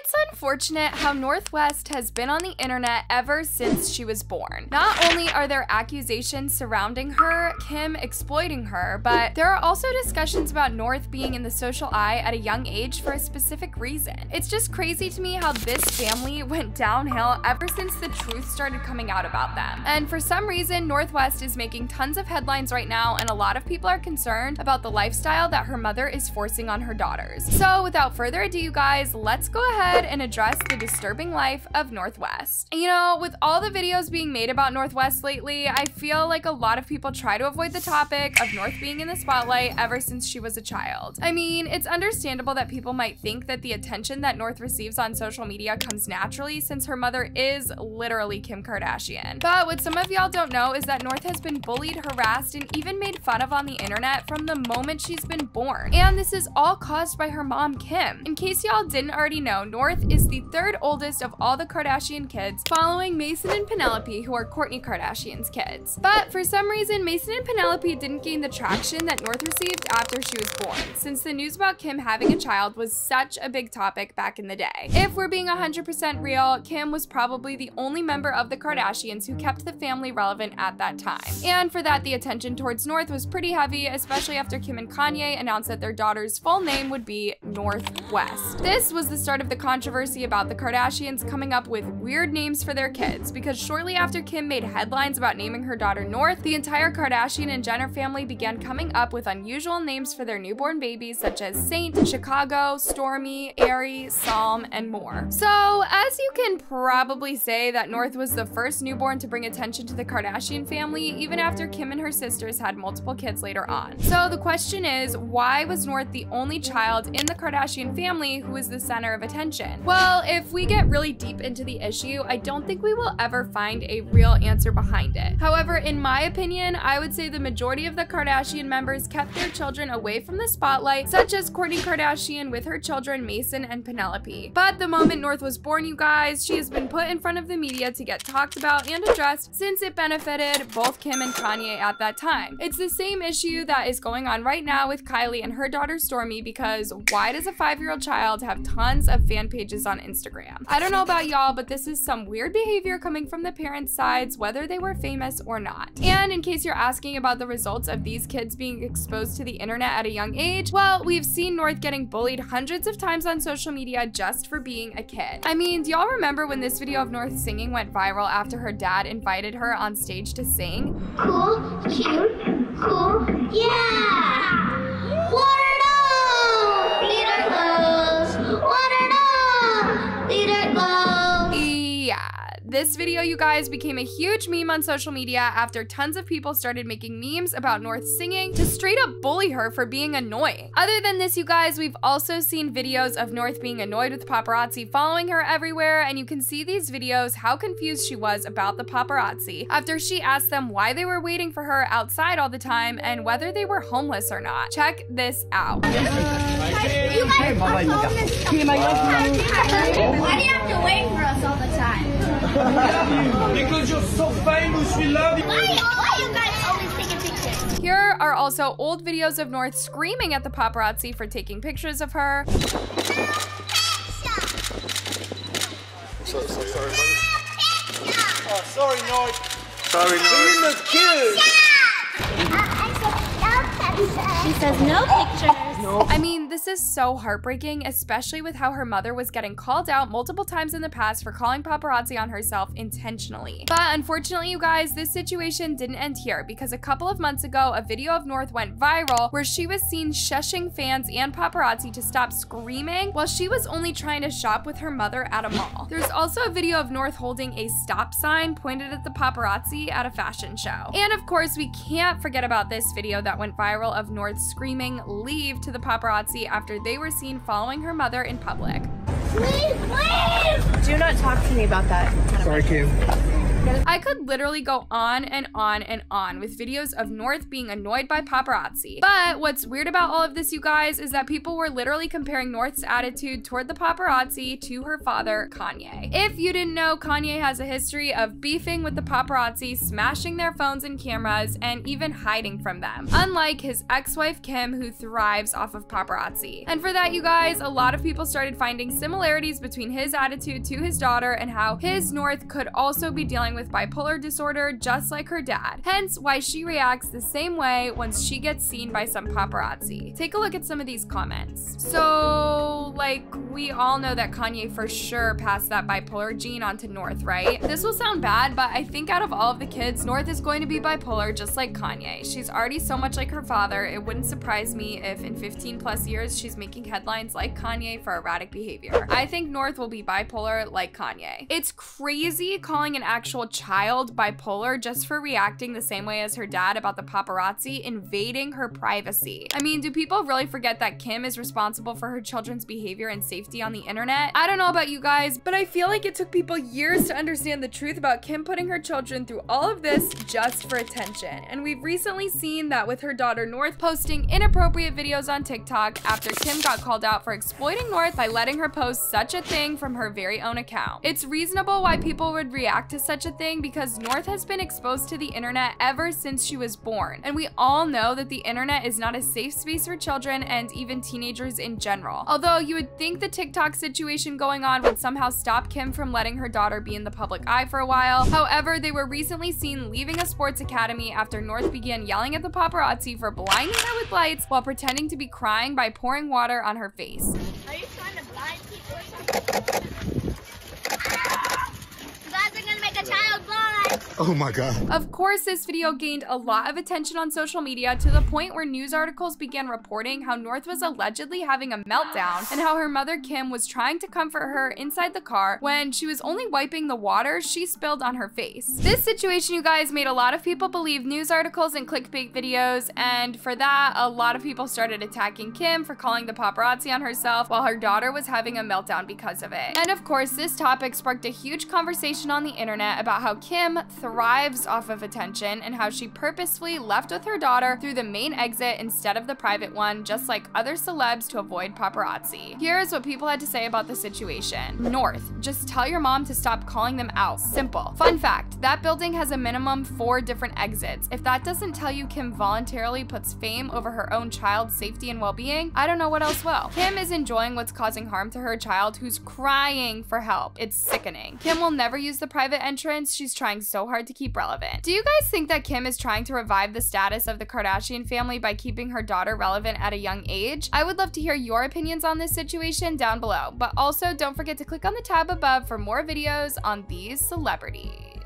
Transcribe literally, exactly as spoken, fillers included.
It's unfortunate how North West has been on the internet ever since she was born. Not only are there accusations surrounding her, Kim exploiting her, but there are also discussions about North being in the social eye at a young age for a specific reason. It's just crazy to me how this family went downhill ever since the truth started coming out about them. And for some reason, North West is making tons of headlines right now, and a lot of people are concerned about the lifestyle that her mother is forcing on her daughters. So without further ado, you guys, let's go ahead and address the disturbing life of North West. You know, with all the videos being made about North West lately, I feel like a lot of people try to avoid the topic of North being in the spotlight ever since she was a child. I mean, it's understandable that people might think that the attention that North receives on social media comes naturally since her mother is literally Kim Kardashian. But what some of y'all don't know is that North has been bullied, harassed, and even made fun of on the internet from the moment she's been born. And this is all caused by her mom, Kim. In case y'all didn't already know, North is the third oldest of all the Kardashian kids, following Mason and Penelope, who are Kourtney Kardashian's kids. But for some reason, Mason and Penelope didn't gain the traction that North received after she was born, since the news about Kim having a child was such a big topic back in the day. If we're being one hundred percent real, Kim was probably the only member of the Kardashians who kept the family relevant at that time. And for that, the attention towards North was pretty heavy, especially after Kim and Kanye announced that their daughter's full name would be North West. This was the start of the controversy about the Kardashians coming up with weird names for their kids, because shortly after Kim made headlines about naming her daughter North, the entire Kardashian and Jenner family began coming up with unusual names for their newborn babies, such as Saint, Chicago, Stormi, Aerie, Psalm, and more. So, as you can probably say, that North was the first newborn to bring attention to the Kardashian family, even after Kim and her sisters had multiple kids later on. So the question is, why was North the only child in the Kardashian family who was the center of attention? Well, if we get really deep into the issue, I don't think we will ever find a real answer behind it. However, in my opinion, I would say the majority of the Kardashian members kept their children away from the spotlight, such as Kourtney Kardashian with her children Mason and Penelope. But the moment North was born, you guys, she has been put in front of the media to get talked about and addressed, since it benefited both Kim and Kanye at that time. It's the same issue that is going on right now with Kylie and her daughter Stormi, because why does a five-year-old child have tons of fan pages on Instagram? I don't know about y'all, but this is some weird behavior coming from the parents' sides, whether they were famous or not. And in case you're asking about the results of these kids being exposed to the internet at a young age, well, we've seen North getting bullied hundreds of times on social media just for being a kid. I mean, do y'all remember when this video of North singing went viral after her dad invited her on stage to sing? Cool, cute, cool, yeah! What? This video, you guys, became a huge meme on social media after tons of people started making memes about North singing to straight up bully her for being annoying. Other than this, you guys, we've also seen videos of North being annoyed with paparazzi following her everywhere, and you can see these videos how confused she was about the paparazzi after she asked them why they were waiting for her outside all the time and whether they were homeless or not. Check this out. Uh, you guys are homeless. Why do you have to wait for us all the time? Because you're so famous, we love you. Why, why you guys always taking pictures? Here are also old videos of North screaming at the paparazzi for taking pictures of her. What's up, sorry, sorry, oh, sorry, North. Sorry, North. You look cute. She says no pictures. No. I mean, this is so heartbreaking, especially with how her mother was getting called out multiple times in the past for calling paparazzi on herself intentionally. But unfortunately, you guys, this situation didn't end here, because a couple of months ago, a video of North went viral where she was seen shushing fans and paparazzi to stop screaming while she was only trying to shop with her mother at a mall. There's also a video of North holding a stop sign pointed at the paparazzi at a fashion show. And of course, we can't forget about this video that went viral of North screaming "leave" to the paparazzi after they were seen following her mother in public. Please, please! Do not talk to me about that. Sorry, Kim. I could literally go on and on and on with videos of North being annoyed by paparazzi. But what's weird about all of this, you guys, is that people were literally comparing North's attitude toward the paparazzi to her father, Kanye. If you didn't know, Kanye has a history of beefing with the paparazzi, smashing their phones and cameras, and even hiding from them. Unlike his ex-wife, Kim, who thrives off of paparazzi. And for that, you guys, a lot of people started finding similarities between his attitude to his daughter and how his North could also be dealing with bipolar disorder just like her dad. Hence why she reacts the same way once she gets seen by some paparazzi. Take a look at some of these comments. So, like, we all know that Kanye for sure passed that bipolar gene onto North, right? This will sound bad, but I think out of all of the kids, North is going to be bipolar just like Kanye. She's already so much like her father, it wouldn't surprise me if in fifteen plus years she's making headlines like Kanye for erratic behavior. I think North will be bipolar like Kanye. It's crazy calling an actual child bipolar just for reacting the same way as her dad about the paparazzi invading her privacy. I mean, do people really forget that Kim is responsible for her children's behavior and safety on the internet? I don't know about you guys, but I feel like it took people years to understand the truth about Kim putting her children through all of this just for attention. And we've recently seen that with her daughter North posting inappropriate videos on TikTok after Kim got called out for exploiting North by letting her post such a thing from her very own account. It's reasonable why people would react to such a thing because North has been exposed to the internet ever since she was born. And we all know that the internet is not a safe space for children and even teenagers in general. Although you would think the TikTok situation going on would somehow stop Kim from letting her daughter be in the public eye for a while. However, they were recently seen leaving a sports academy after North began yelling at the paparazzi for blinding her with lights while pretending to be crying by pouring water on her face. Are you trying to blind people or something? Ah! You guys are gonna make a child blind! Oh my God. Of course, this video gained a lot of attention on social media to the point where news articles began reporting how North was allegedly having a meltdown and how her mother Kim was trying to comfort her inside the car when she was only wiping the water she spilled on her face. This situation, you guys, made a lot of people believe news articles and clickbait videos, and for that, a lot of people started attacking Kim for calling the paparazzi on herself while her daughter was having a meltdown because of it. And of course, this topic sparked a huge conversation on the internet about how Kim thrives off of attention and how she purposefully left with her daughter through the main exit instead of the private one, just like other celebs, to avoid paparazzi. Here's what people had to say about the situation. North, just tell your mom to stop calling them out. Simple. Fun fact, that building has a minimum four different exits. If that doesn't tell you Kim voluntarily puts fame over her own child's safety and well-being, I don't know what else will. Kim is enjoying what's causing harm to her child who's crying for help. It's sickening. Kim will never use the private entrance. She's trying so hard to keep relevant. Do you guys think that Kim is trying to revive the status of the Kardashian family by keeping her daughter relevant at a young age? I would love to hear your opinions on this situation down below, but also don't forget to click on the tab above for more videos on these celebrities.